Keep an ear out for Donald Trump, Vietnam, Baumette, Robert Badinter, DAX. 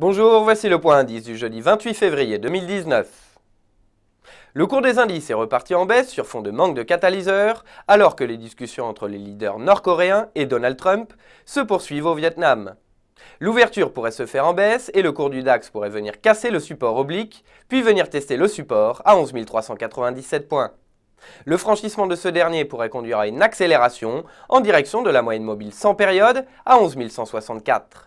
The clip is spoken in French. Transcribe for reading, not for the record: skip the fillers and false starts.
Bonjour, voici le point indice du jeudi 28 février 2019. Le cours des indices est reparti en baisse sur fond de manque de catalyseurs, alors que les discussions entre les leaders nord-coréens et Donald Trump se poursuivent au Vietnam. L'ouverture pourrait se faire en baisse et le cours du DAX pourrait venir casser le support oblique, puis venir tester le support à 11 397 points. Le franchissement de ce dernier pourrait conduire à une accélération en direction de la moyenne mobile sans période à 11 164.